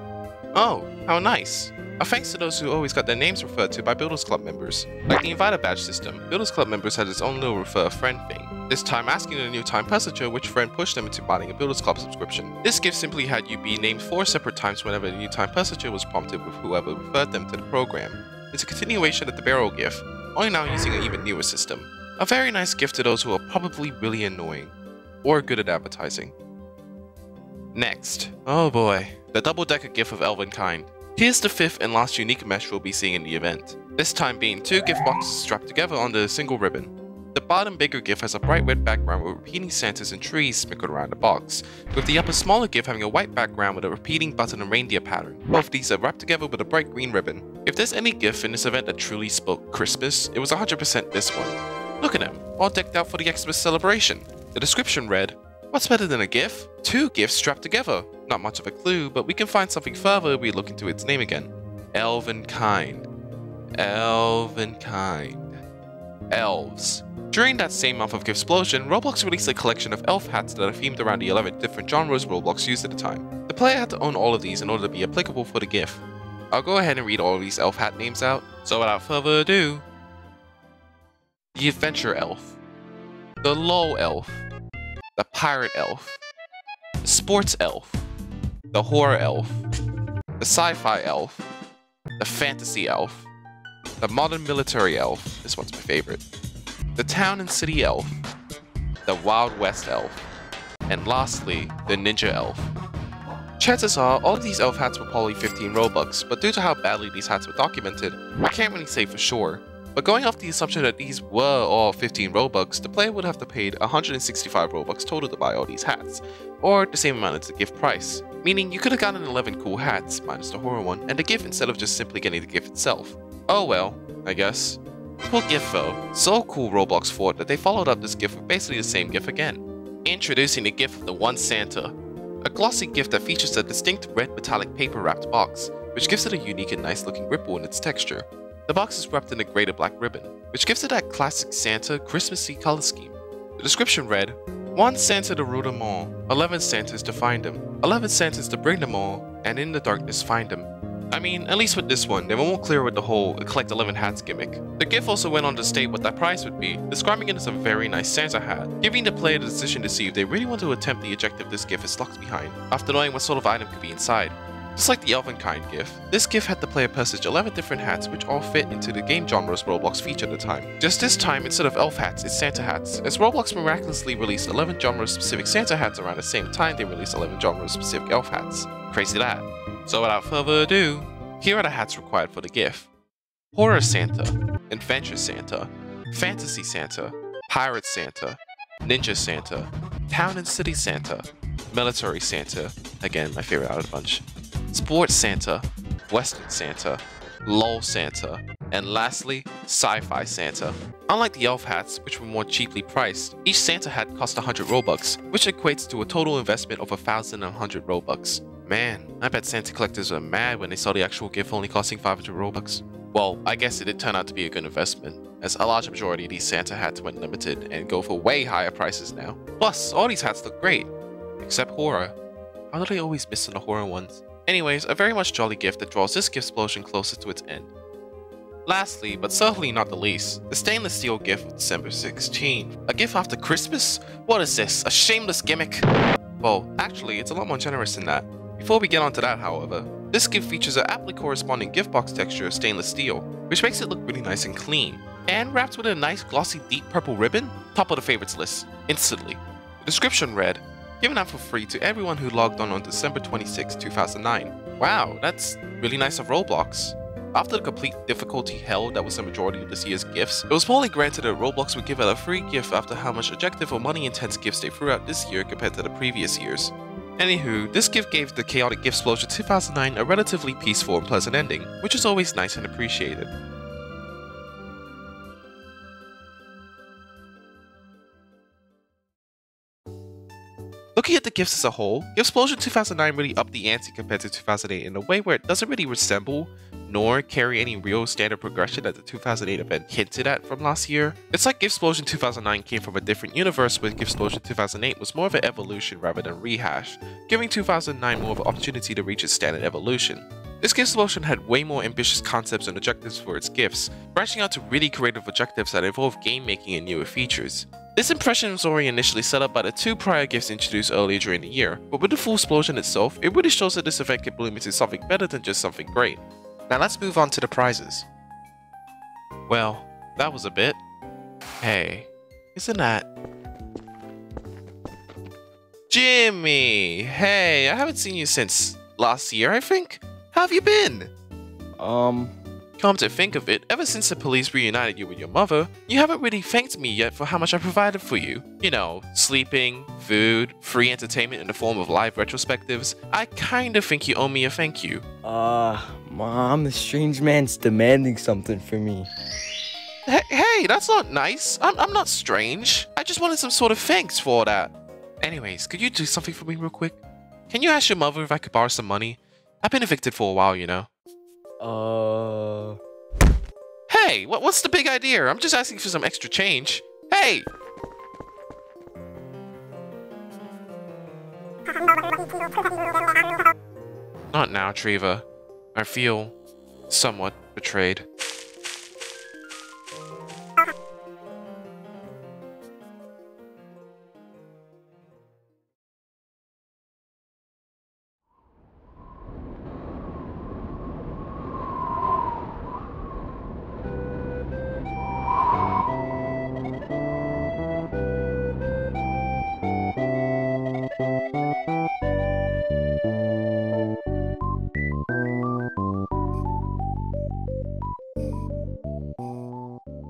Oh, how nice! A thanks to those who always got their names referred to by Builders Club members. Like the Inviter Badge system, Builders Club members had its own little refer a friend thing, this time asking a new time passenger which friend pushed them into buying a Builders Club subscription. This gift simply had you be named four separate times whenever the new time passenger was prompted with whoever referred them to the program. It's a continuation of the barrel gift, only now using an even newer system. A very nice gift to those who are probably really annoying, or good at advertising. Next, oh boy, the double-decker gift of Elvenkind. Here's the fifth and last unique mesh we'll be seeing in the event, this time being two gift boxes strapped together under a single ribbon. The bottom bigger gift has a bright red background with repeating Santas and trees sprinkled around the box, with the upper smaller gift having a white background with a repeating button and reindeer pattern. Both these are wrapped together with a bright green ribbon. If there's any gift in this event that truly spoke Christmas, it was one hundred percent this one. Look at them, all decked out for the Xmas celebration. The description read, what's better than a gift? Two gifts strapped together. Not much of a clue, but we can find something further if we look into its name again. Elvenkind. Elvenkind. Elves. During that same month of Giftsplosion, Roblox released a collection of elf hats that are themed around the eleven different genres Roblox used at the time. The player had to own all of these in order to be applicable for the gift. I'll go ahead and read all of these elf hat names out, so without further ado... The Adventure Elf. The Lol Elf. The Pirate Elf, the Sports Elf, the Horror Elf, the Sci-Fi Elf, the Fantasy Elf, the Modern Military Elf, this one's my favorite, the Town and City Elf, the Wild West Elf, and lastly, the Ninja Elf. Chances are, all of these elf hats were probably fifteen Robux, but due to how badly these hats were documented, I can't really say for sure. But going off the assumption that these were all fifteen Robux, the player would have to pay one hundred sixty-five Robux total to buy all these hats, or the same amount as the gift price. Meaning you could have gotten eleven cool hats, minus the horror one, and the gift instead of just simply getting the gift itself. Oh well, I guess. Cool gift though, so cool Roblox thought that they followed up this gift with basically the same gift again. Introducing the gift of the One Santa. A glossy gift that features a distinct red metallic paper wrapped box, which gives it a unique and nice looking ripple in its texture. The box is wrapped in a greater black ribbon, which gives it that classic Santa Christmassy color scheme. The description read, one Santa to rule them all, eleven Santas to find them, eleven Santas to bring them all, and in the darkness find them. I mean, at least with this one, they were more clear with the whole collect eleven hats gimmick. The gift also went on to state what that prize would be, describing it as a very nice Santa hat, giving the player the decision to see if they really want to attempt the objective this gift is locked behind, after knowing what sort of item could be inside. Just like the Elvenkind gift, this gift had the player purchase eleven different hats which all fit into the game genres Roblox featured at the time. Just this time, instead of elf hats, it's Santa hats, as Roblox miraculously released eleven genre-specific Santa hats around the same time they released eleven genre-specific elf hats. Crazy that. So without further ado, here are the hats required for the gift. Horror Santa, Adventure Santa, Fantasy Santa, Pirate Santa, Ninja Santa, Town and City Santa, Military Santa, again my favorite out of the bunch, Sports Santa, Western Santa, L O L Santa, and lastly, Sci-Fi Santa. Unlike the elf hats, which were more cheaply priced, each Santa hat cost one hundred Robux, which equates to a total investment of one thousand one hundred Robux. Man, I bet Santa collectors were mad when they saw the actual gift only costing five hundred Robux. Well, I guess it did turn out to be a good investment, as a large majority of these Santa hats went limited and go for way higher prices now. Plus, all these hats look great, except horror. How do they always miss on the horror ones? Anyways, a very much jolly gift that draws this Giftsplosion closer to its end. Lastly, but certainly not the least, the stainless steel gift of December sixteenth. A gift after Christmas? What is this, a shameless gimmick? Well, actually, it's a lot more generous than that. Before we get onto that, however, this gift features an aptly corresponding gift box texture of stainless steel, which makes it look really nice and clean, and wraps with a nice glossy deep purple ribbon. Top of the favorites list, instantly. The description read, given out for free to everyone who logged on on December twenty-sixth, two thousand nine. Wow, that's really nice of Roblox. After the complete difficulty hell that was the majority of this year's gifts, it was poorly granted that Roblox would give out a free gift after how much objective or money-intense gifts they threw out this year compared to the previous years. Anywho, this gift gave the chaotic Giftsplosion two thousand nine a relatively peaceful and pleasant ending, which is always nice and appreciated. Looking at the gifts as a whole, Giftsplosion two thousand nine really upped the ante compared to two thousand eight in a way where it doesn't really resemble nor carry any real standard progression that the two thousand eight event hinted at from last year. It's like Giftsplosion two thousand nine came from a different universe, where Giftsplosion two thousand eight was more of an evolution rather than rehash, giving two thousand nine more of an opportunity to reach its standard evolution. This Giftsplosion had way more ambitious concepts and objectives for its gifts, branching out to really creative objectives that involve game making and newer features. This impression was already initially set up by the two prior gifts introduced earlier during the year, but with the full explosion itself, it really shows that this event can bloom into something better than just something great. Now let's move on to the prizes. Well, that was a bit. Hey, isn't that... Jimmy! Hey, I haven't seen you since last year, I think? How have you been? Um... Come to think of it, ever since the police reunited you with your mother, you haven't really thanked me yet for how much I provided for you. You know, sleeping, food, free entertainment in the form of live retrospectives. I kinda think you owe me a thank you. Uh, Mom, the strange man's demanding something from me. Hey, hey, that's not nice. I'm, I'm not strange. I just wanted some sort of thanks for that. Anyways, could you do something for me real quick? Can you ask your mother if I could borrow some money? I've been evicted for a while, you know. Uh. Hey, what, what's the big idea? I'm just asking for some extra change. Hey! Not now, Treva. I feel somewhat betrayed.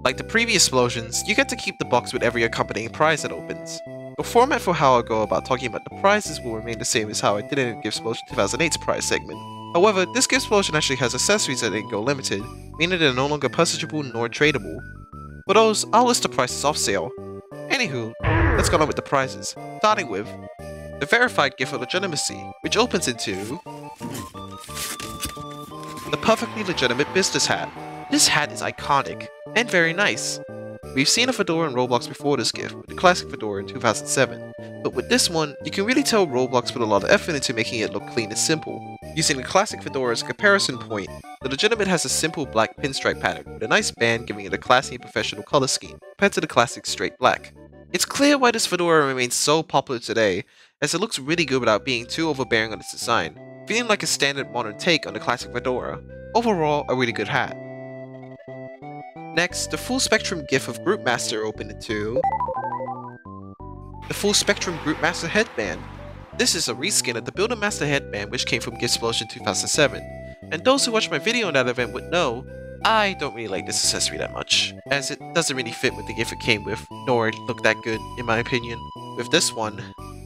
Like the previous explosions, you get to keep the box with every accompanying prize that opens. The format for how I go about talking about the prizes will remain the same as how I did in Giftsplosion two thousand eight's prize segment. However, this Giftsplosion actually has accessories that didn't go limited, meaning they're no longer purchaseable nor tradable. For those, I'll list the prices off sale. Anywho, let's go on with the prizes, starting with the Verified Gift of Legitimacy, which opens into the Perfectly Legitimate Business Hat. This hat is iconic and very nice. We've seen a fedora in Roblox before this gift, with the classic fedora in two thousand seven, but with this one, you can really tell Roblox put a lot of effort into making it look clean and simple. Using the classic fedora as a comparison point, the legitimate has a simple black pinstripe pattern with a nice band, giving it a classy and professional color scheme compared to the classic straight black. It's clear why this fedora remains so popular today, as it looks really good without being too overbearing on its design, feeling like a standard modern take on the classic fedora. Overall, a really good hat. Next, the Full Spectrum GIF of Group Master opened into the Full Spectrum Group Master Headband. This is a reskin of the Builder Master Headband, which came from Giftsplosion two thousand seven, and those who watched my video on that event would know, I don't really like this accessory that much, as it doesn't really fit with the GIF it came with, nor look that good in my opinion. With this one,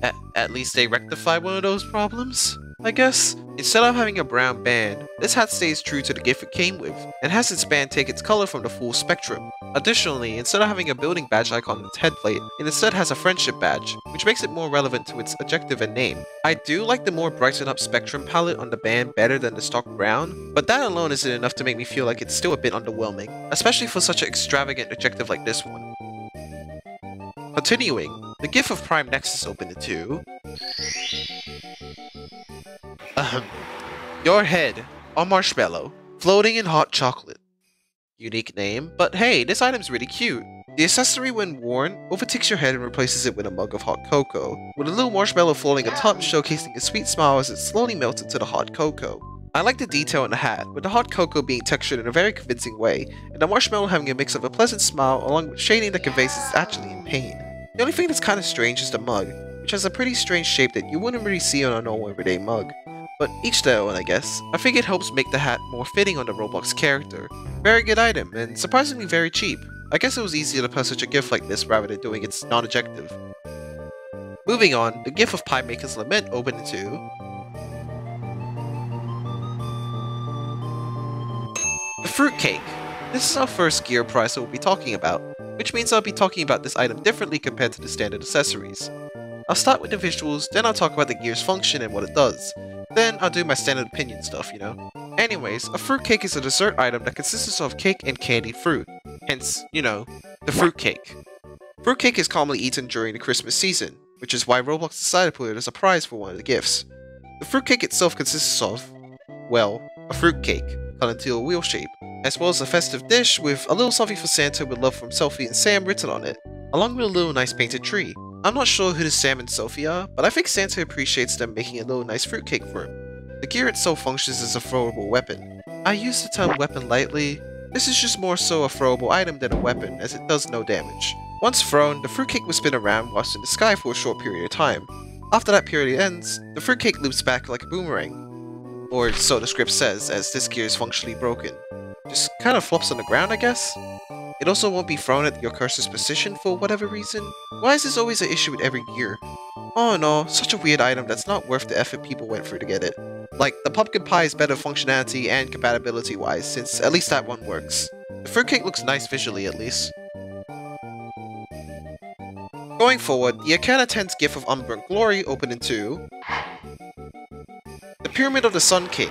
at, at least they rectified one of those problems, I guess? Instead of having a brown band, this hat stays true to the gift it came with, and has its band take its color from the full spectrum. Additionally, instead of having a building badge icon on its headplate, it instead has a friendship badge, which makes it more relevant to its objective and name. I do like the more brightened up spectrum palette on the band better than the stock brown, but that alone isn't enough to make me feel like it's still a bit underwhelming, especially for such an extravagant objective like this one. Continuing, the GIF of Prime Nexus opened into your head, a marshmallow, floating in hot chocolate. Unique name, but hey, this item's really cute. The The accessory, when worn, overtakes your head and replaces it with a mug of hot cocoa, with a little marshmallow floating atop, showcasing its sweet smile as it slowly melts into the hot cocoa. I like the detail in the hat, with the hot cocoa being textured in a very convincing way, and the marshmallow having a mix of a pleasant smile along with shading that conveys it's actually in pain. The only thing that's kinda strange is the mug, which has a pretty strange shape that you wouldn't really see on a normal everyday mug. But each their own, I guess. I think it helps make the hat more fitting on the Roblox character. Very good item, and surprisingly very cheap. I guess it was easier to put such a gift like this rather than doing its non-objective. Moving on, the gift of Pie Maker's Lament opened to... the fruitcake! This is our first gear prize that we'll be talking about, which means I'll be talking about this item differently compared to the standard accessories. I'll start with the visuals, then I'll talk about the gear's function and what it does. Then I'll do my standard opinion stuff, you know? Anyways, a fruitcake is a dessert item that consists of cake and candied fruit. Hence, you know, the fruitcake. Fruitcake is commonly eaten during the Christmas season, which is why Roblox decided to put it as a prize for one of the gifts. The fruitcake itself consists of, well, a fruitcake, cut into a wheel shape, as well as a festive dish with a little something for Santa with love from Selfie and Sam written on it, along with a little nice painted tree. I'm not sure who the Sam and Selfie are, but I think Santa appreciates them making a little nice fruitcake for him. The gear itself functions as a throwable weapon. I use the term weapon lightly. This is just more so a throwable item than a weapon, as it does no damage. Once thrown, the fruitcake will spin around whilst in the sky for a short period of time. After that period ends, the fruitcake loops back like a boomerang. Or so the script says, as this gear is functionally broken. Just kind of flops on the ground, I guess? It also won't be thrown at your cursor's position for whatever reason. Why is this always an issue with every gear? Oh no, such a weird item that's not worth the effort people went through to get it. Like, the pumpkin pie is better functionality and compatibility wise, since at least that one works. The fruitcake looks nice visually at least. Going forward, the Akhenaten's Gift of Unburnt Glory opened into... the Pyramid of the Sun King.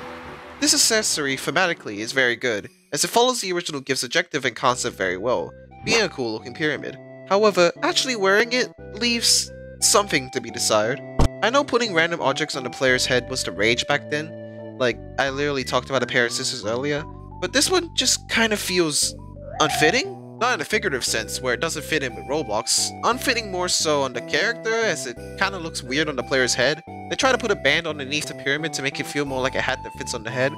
This accessory, thematically, is very good, as it follows the original gift's objective and concept very well, being a cool looking pyramid. However, actually wearing it leaves something to be desired. I know putting random objects on the player's head was the rage back then, like I literally talked about a pair of scissors earlier, but this one just kind of feels unfitting? Not in a figurative sense where it doesn't fit in with Roblox, unfitting more so on the character as it kind of looks weird on the player's head. They try to put a band underneath the pyramid to make it feel more like a hat that fits on the head,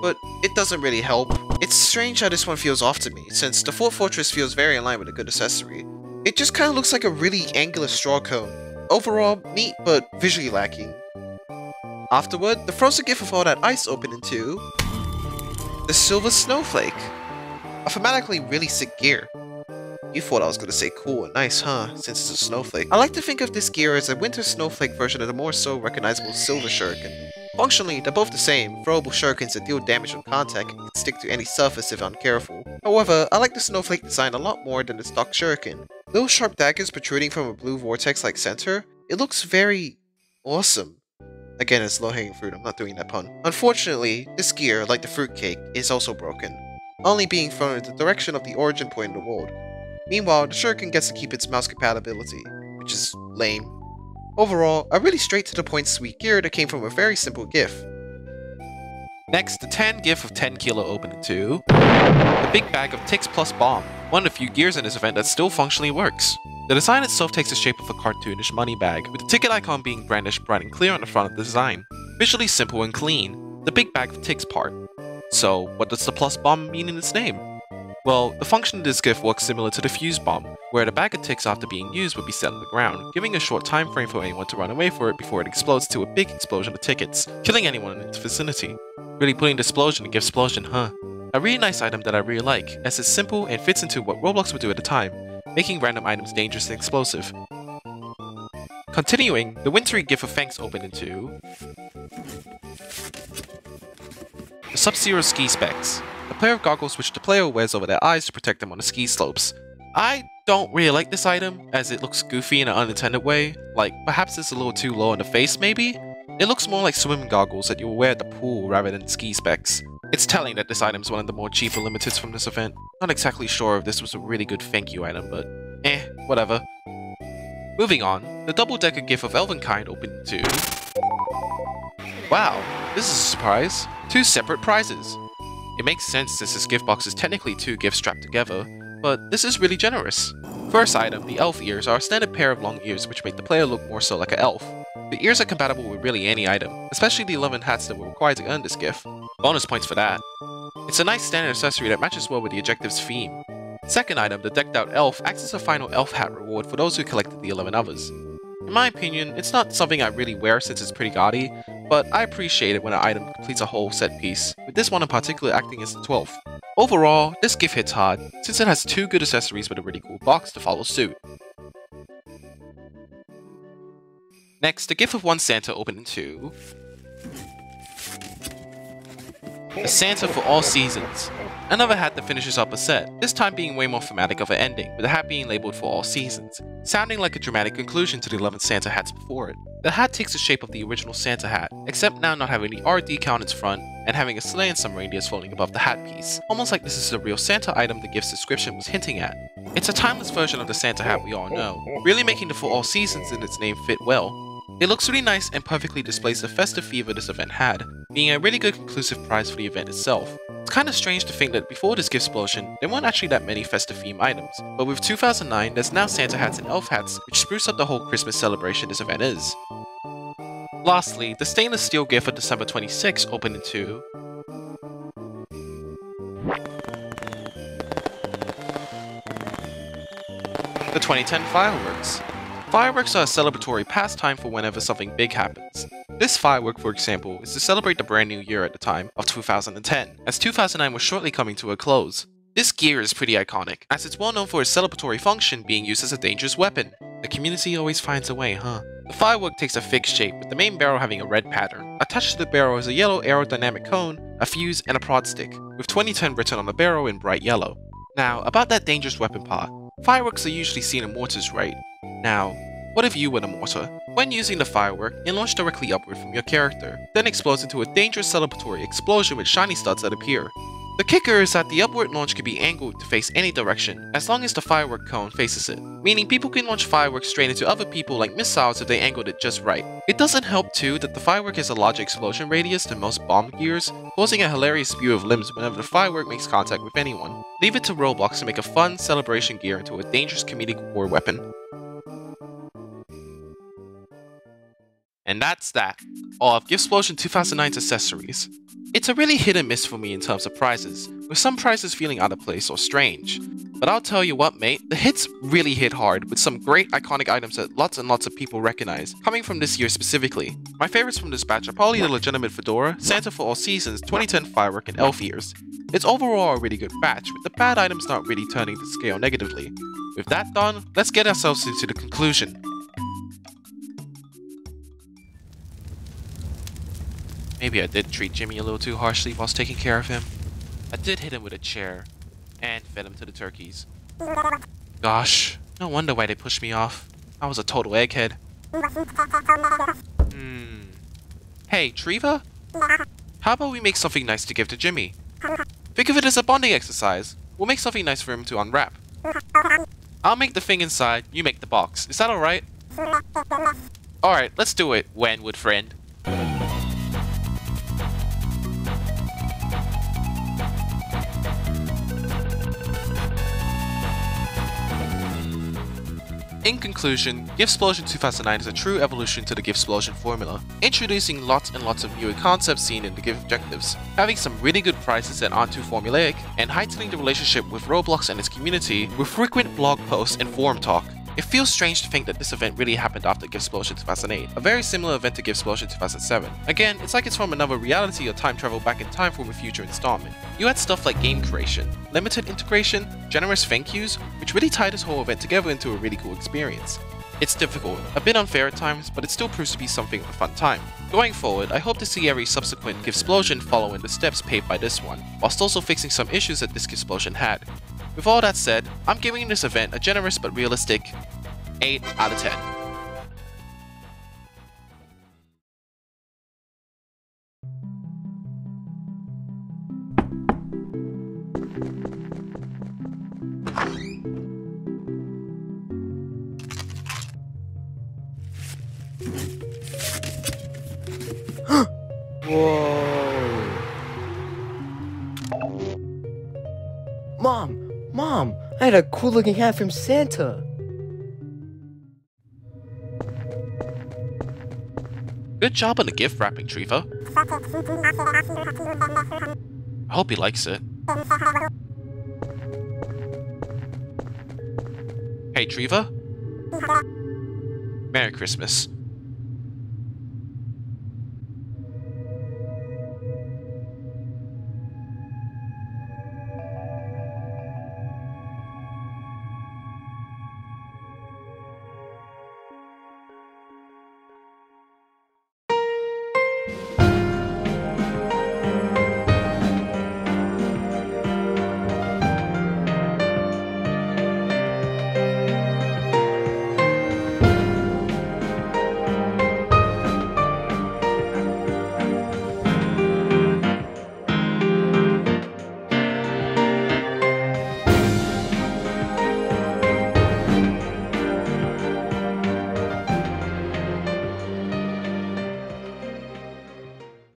but it doesn't really help. It's strange how this one feels off to me, since the Fort Fortress feels very in line with a good accessory. It just kinda looks like a really angular straw cone. Overall, neat, but visually lacking. Afterward, the frozen gift of all that ice opened into... the Silver Snowflake. A thematically really sick gear. You thought I was gonna say cool and nice, huh? Since it's a snowflake. I like to think of this gear as a winter snowflake version of the more so recognizable Silver Shuriken. Functionally, they're both the same, throwable shurikens that deal damage on contact and can stick to any surface if uncareful. However, I like the snowflake design a lot more than the stock shuriken. Little sharp daggers protruding from a blue vortex-like center, it looks very... awesome. Again, it's low-hanging fruit, I'm not doing that pun. Unfortunately, this gear, like the fruitcake, is also broken, only being thrown in the direction of the origin point in the world. Meanwhile, the shuriken gets to keep its mouse compatibility, which is lame. Overall, a really straight to the point sweet gear that came from a very simple gift. Next, the tan gift of ten kilo opened to... the big bag of Tix Plus Bomb, one of the few gears in this event that still functionally works. The design itself takes the shape of a cartoonish money bag, with the ticket icon being brandished bright and clear on the front of the design. Visually simple and clean, the big bag of Tix part. So, what does the Plus Bomb mean in its name? Well, the function of this gift works similar to the fuse bomb, where the bag of ticks after being used would be set on the ground, giving a short time frame for anyone to run away for it before it explodes to a big explosion of tickets, killing anyone in its vicinity. Really putting the explosion in Giftsplosion, huh? A really nice item that I really like, as it's simple and fits into what Roblox would do at the time, making random items dangerous and explosive. Continuing, the wintry gift of thanks opened into... the Sub-Zero Ski Specs. A pair of goggles which the player wears over their eyes to protect them on the ski slopes. I don't really like this item, as it looks goofy in an unintended way, like perhaps it's a little too low on the face maybe? It looks more like swimming goggles that you'll wear at the pool rather than ski specs. It's telling that this item is one of the more cheaper limiteds from this event. Not exactly sure if this was a really good thank you item, but eh, whatever. Moving on, the double-decker gift of Elvenkind opened to... wow, this is a surprise. Two separate prizes. It makes sense since this gift box is technically two gifts strapped together, but this is really generous. First item, the elf ears, are a standard pair of long ears which make the player look more so like an elf. The ears are compatible with really any item, especially the eleven hats that were required to earn this gift. Bonus points for that. It's a nice standard accessory that matches well with the objective's theme. Second item, the decked out elf, acts as a final elf hat reward for those who collected the eleven others. In my opinion, it's not something I really wear since it's pretty gaudy, but I appreciate it when an item completes a whole set piece, with this one in particular acting as the twelfth. Overall, this gift hits hard, since it has two good accessories with a really cool box to follow suit. Next, the gift of one Santa opened into a Santa for all seasons. Another hat that finishes up a set, this time being way more thematic of an ending, with the hat being labeled for all seasons, sounding like a dramatic conclusion to the eleven Santa hats before it. The hat takes the shape of the original Santa hat, except now not having the R decal on its front and having a sleigh and some reindeers floating above the hat piece, almost like this is the real Santa item the gift's description was hinting at. It's a timeless version of the Santa hat we all know, really making the For All Seasons in its name fit well. It looks really nice and perfectly displays the festive fever this event had, being a really good conclusive prize for the event itself. It's kinda strange to think that before this Giftsplosion, there weren't actually that many festive theme items, but with two thousand nine, there's now Santa hats and elf hats, which spruce up the whole Christmas celebration this event is. Lastly, the stainless steel gift of December twenty-sixth opened into the twenty ten fireworks. Fireworks are a celebratory pastime for whenever something big happens. This firework, for example, is to celebrate the brand new year at the time of two thousand ten, as two thousand nine was shortly coming to a close. This gear is pretty iconic, as it's well known for its celebratory function being used as a dangerous weapon. The community always finds a way, huh? The firework takes a fixed shape, with the main barrel having a red pattern. Attached to the barrel is a yellow aerodynamic cone, a fuse, and a prod stick, with twenty ten written on the barrel in bright yellow. Now, about that dangerous weapon part, fireworks are usually seen in mortars, right? Now, what if you were the mortar? When using the firework, it launched directly upward from your character, then explodes into a dangerous celebratory explosion with shiny studs that appear. The kicker is that the upward launch can be angled to face any direction, as long as the firework cone faces it, meaning people can launch fireworks straight into other people like missiles if they angled it just right. It doesn't help too that the firework has a larger explosion radius than most bomb gears, causing a hilarious spew of limbs whenever the firework makes contact with anyone. Leave it to Roblox to make a fun celebration gear into a dangerous comedic war weapon. And that's that, all of Giftsplosion two thousand nine's accessories. It's a really hit and miss for me in terms of prizes, with some prizes feeling out of place or strange. But I'll tell you what, mate, the hits really hit hard, with some great iconic items that lots and lots of people recognize, coming from this year specifically. My favorites from this batch are probably the Legitimate Fedora, Santa for All Seasons, twenty ten Firework, and Elf Ears. It's overall a really good batch, with the bad items not really turning the scale negatively. With that done, let's get ourselves into the conclusion. Maybe I did treat Jimmy a little too harshly whilst taking care of him. I did hit him with a chair, and fed him to the turkeys. Gosh, no wonder why they pushed me off. I was a total egghead. Hmm. Hey, Treva? How about we make something nice to give to Jimmy? Think of it as a bonding exercise. We'll make something nice for him to unwrap. I'll make the thing inside, you make the box. Is that alright? Alright, let's do it, Wanwood friend. In conclusion, Giftsplosion two thousand nine is a true evolution to the Giftsplosion formula, introducing lots and lots of newer concepts seen in the gift objectives, having some really good prizes that aren't too formulaic, and heightening the relationship with Roblox and its community with frequent blog posts and forum talk. It feels strange to think that this event really happened after Giftsplosion two thousand eight, a very similar event to Giftsplosion two thousand seven. Again, it's like it's from another reality or time travel back in time from a future installment. You had stuff like game creation, limited integration, generous thank yous, which really tied this whole event together into a really cool experience. It's difficult, a bit unfair at times, but it still proves to be something of a fun time. Going forward, I hope to see every subsequent Giftsplosion follow in the steps paved by this one, whilst also fixing some issues that this Giftsplosion had. With all that said, I'm giving this event a generous but realistic eight out of ten. Whoa! Mom! Mom! I had a cool-looking hat from Santa. Good job on the gift wrapping, Treva. I hope he likes it. Hey, Treva? Merry Christmas.